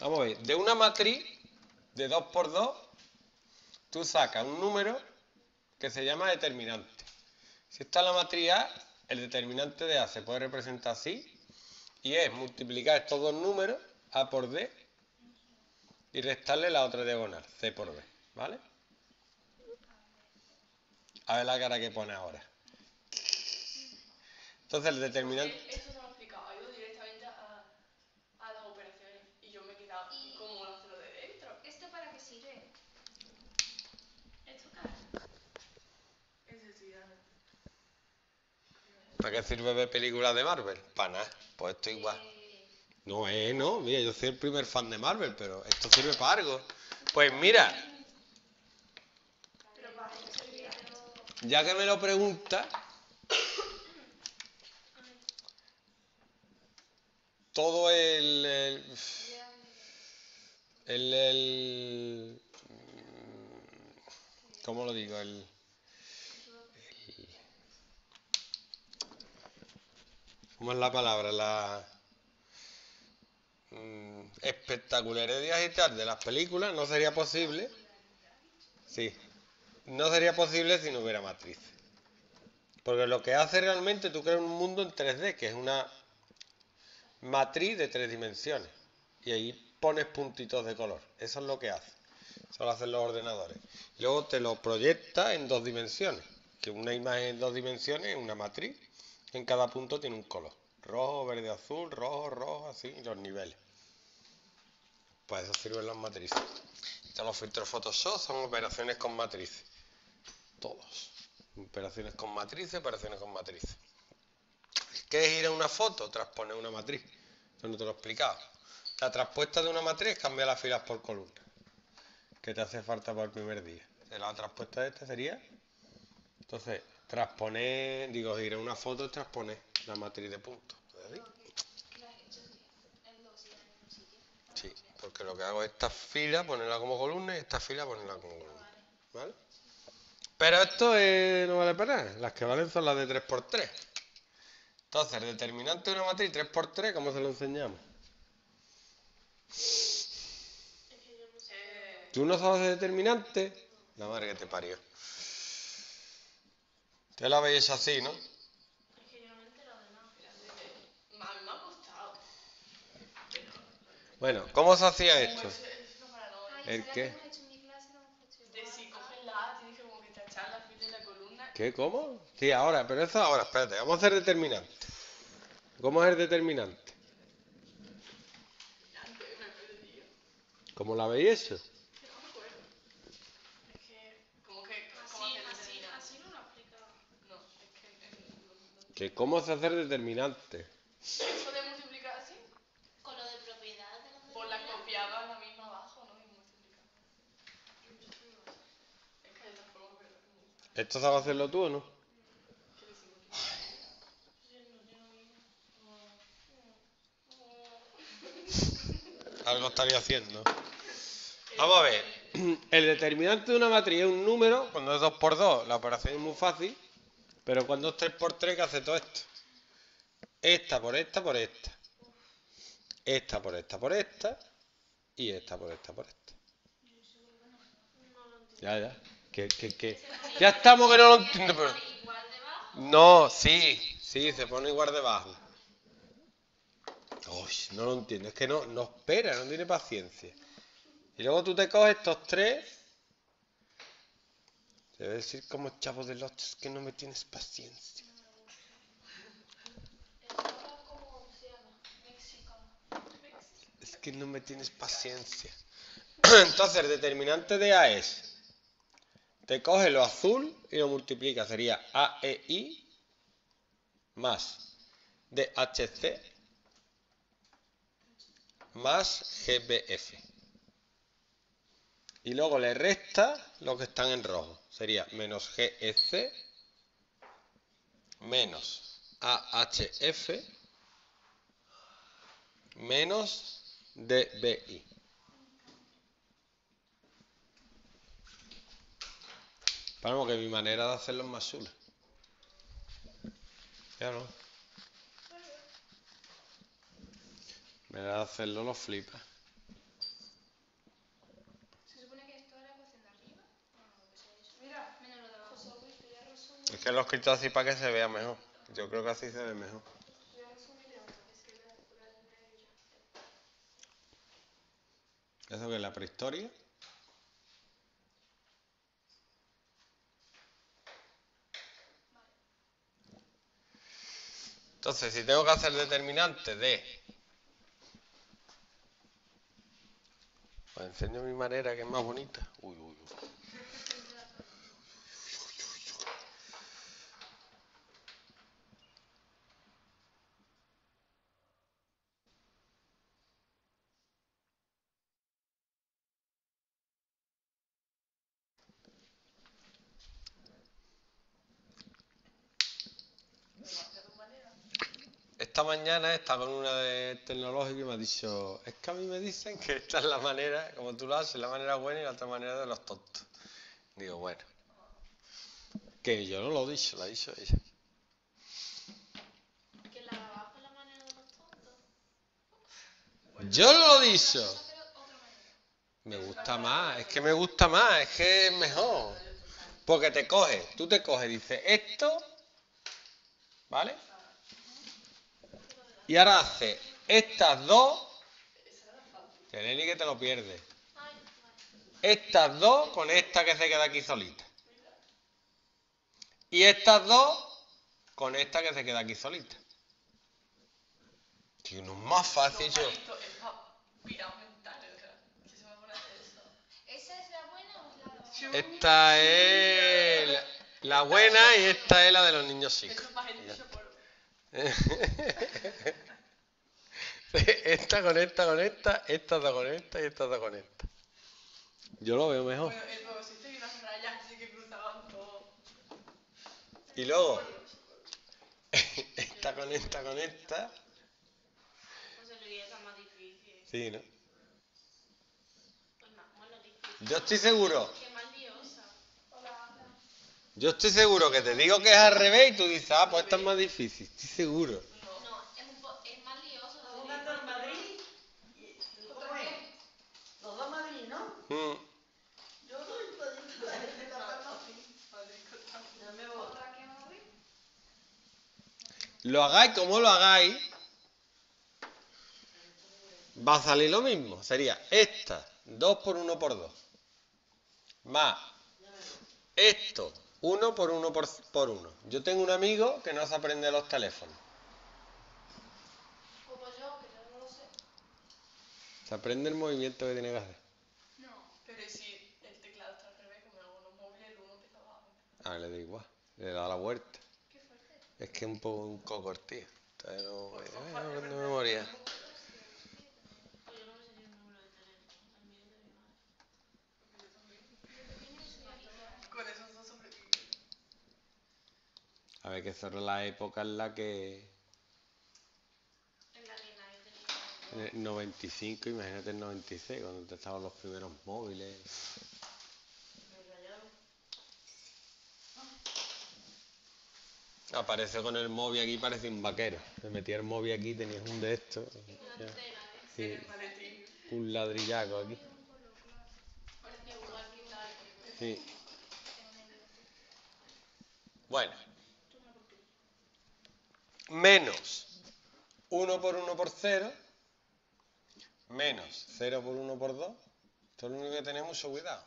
Vamos a ver, de una matriz de 2×2, tú sacas un número que se llama determinante. Si está la matriz A, el determinante de A se puede representar así, y es multiplicar estos dos números, A por D, y restarle la otra diagonal, C por B, ¿vale? A ver la cara que pone ahora. Entonces el determinante... Eso se lo ha explicado yo directamente a las operaciones y yo me he quedado como lo hace lo de dentro. ¿Esto para qué sirve? ¿Esto qué? ¿Para qué sirve ver películas de Marvel? Para nada, pues esto igual. No, mira, yo soy el primer fan de Marvel, pero esto sirve para algo. Pues mira, ya que me lo pregunta, todo el ¿cómo lo digo? ¿Cómo es la palabra? La espectacularidad y tal de las películas no sería posible. Sí. No sería posible si no hubiera matriz. Porque lo que hace realmente, tú creas un mundo en 3D, que es una matriz de 3 dimensiones. Y ahí pones puntitos de color. Eso es lo que hace. Eso lo hacen los ordenadores. Luego te lo proyecta en 2 dimensiones. Que una imagen en 2 dimensiones es una matriz. En cada punto tiene un color. Rojo, verde, azul, rojo, rojo, así, los niveles. Pues eso sirven las matrices. Estos los filtros Photoshop son operaciones con matrices. Todos. Operaciones con matrices, operaciones con matrices. ¿Qué es ir a una foto? Transponer una matriz. Yo no te lo he explicado. La transpuesta de una matriz es cambiar las filas por columna. Que te hace falta para el primer día. La transpuesta de esta sería... Entonces, transponer... Digo, ir a una foto es transponer la matriz de puntos. Sí, porque lo que hago es esta fila ponerla como columna y esta fila ponerla como columna. ¿Vale? Pero esto no vale para nada. Las que valen son las de 3×3. Entonces, el determinante de una matriz 3×3, ¿cómo se lo enseñamos? ¿Tú no sabes el determinante? La madre que te parió. Te la veis así, ¿no? Es que yo no me he enterado de nada. Me ha costado. Bueno, ¿cómo se hacía esto? ¿El qué? De si coges la A, tienes que como que tachar la fila de la columna. ¿Qué? ¿Cómo? Sí, ahora, pero eso ahora, espérate. Vamos a hacer determinante. ¿Cómo es el determinante? ¿Cómo la veis eso? Que cómo se hace determinante. ¿Eso de multiplicar así? Con lo de propiedades de los... Por la copiada la misma abajo, ¿no? Y multiplicar. Es que de esta forma... ¿Esto sabes hacerlo tú o no? Algo estaría haciendo. Vamos a ver. El determinante de una matriz es un número. Cuando es 2×2, la operación es muy fácil. Pero cuando es 3×3, ¿qué hace todo esto? Esta por esta por esta. Esta por esta por esta. Y esta por esta por esta. Ya. ¿Qué? Ya estamos que no lo entiendo. Pero... No, sí, se pone igual debajo. Uy, no lo entiendo. Es que no espera, no tiene paciencia. Y luego tú te coges estos tres. Debe decir como Chavo del Ocho, es que no me tienes paciencia. Es que no me tienes paciencia. Entonces el determinante de A es... Te coge lo azul y lo multiplica. Sería AEI más DHC más GBF. Y luego le resta lo que están en rojo. Sería menos GEC menos AHF menos DBI. Para que mi manera de hacerlo es más chula. Ya no. Mi manera de hacerlo lo flipa. Es que lo he escrito así para que se vea mejor. Yo creo que así se ve mejor. ¿Eso que es la prehistoria? Entonces, si tengo que hacer determinante de... Os enseño mi manera, que es más bonita. Uy, uy, uy. Esta mañana estaba con una de tecnológico y me ha dicho, es que a mí me dicen que esta es la manera, como tú lo haces, la manera buena y la otra manera de los tontos. Digo, bueno, que yo no lo he dicho, lo ha dicho ella. ¿Que la abajo es la manera de los tontos? Bueno, yo no lo he dicho. Me gusta más, es que me gusta más, es que es mejor. Porque te coges, tú te coges, dices esto, ¿vale? Y ahora hace estas dos, que Nelly que te lo pierde. Estas dos con esta que se queda aquí solita. Y estas dos con esta que se queda aquí solita. Que no es más fácil yo. Esta es la buena y esta es la de los niños chicos. Esta con esta con esta, esta da con esta y esta da con esta. Yo lo veo mejor. Bueno, el propósito y las rayas así que cruzaban todo. Y luego, esta con esta con esta. Pues el día está más difícil. Sí, ¿no? Yo estoy seguro. Yo estoy seguro que te digo que es al revés y tú dices, ah, pues esta es más difícil, estoy seguro. No, es más lioso. Los dos ganan en Madrid y el otro es. Los dos Madrid, ¿no? Yo no he podido la gente de la Madrid con Madrid. ¿Otra que Madrid? Lo hagáis como lo hagáis, va a salir lo mismo. Sería esta, 2 por 1 por 2. Más esto. 1 por 1 por 1. Yo tengo un amigo que no se aprende los teléfonos. Como yo, que yo no lo sé. Se aprende el movimiento que tiene que hacer. No, pero si el teclado está al revés, como en algunos móviles, el 1 empieza abajo. Ah, le da igual, le da la vuelta. Qué fuerte. Es que es un poco un cocor, tío. Entonces no... Pues ay, no aprendo memoria. A ver, que eso era la época en la que... En el 95, imagínate el 96, cuando te estaban los primeros móviles. Aparece con el móvil aquí, parece un vaquero. Me metía el móvil aquí, tenías un de estos. Sí, un ladrillaco aquí. Sí. Bueno. Menos 1 por 1 por 0, menos 0 por 1 por 2. Esto es lo único que tener mucho cuidado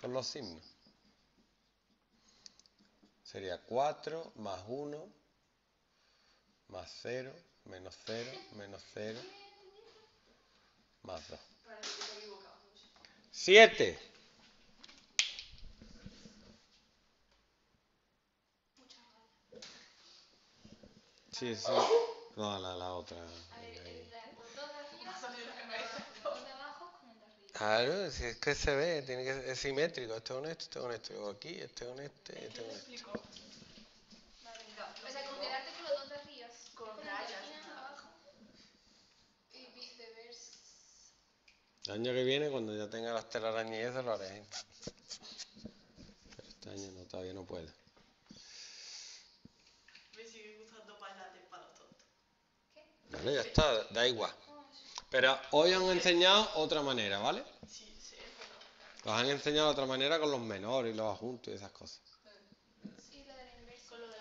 con los signos. Sería 4 más 1 más 0, menos 0, menos 0, más 2. 7. Sí, sí. No, la otra. Claro, si es que se ve, tiene que ser, es simétrico. Este con este, este con este. Luego aquí, este con este, este con este. O sea, congelarte con los dos de arriba. Con rayas abajo. Y viceversa. El año que viene, cuando ya tenga las telarañas y eso, lo haré. Pero este año no, todavía no puedo. Vale, ya está, da igual. Pero hoy han enseñado otra manera, ¿vale? Sí, sí, pero... Os han enseñado otra manera con los menores y los adjuntos y esas cosas. Sí, solo de la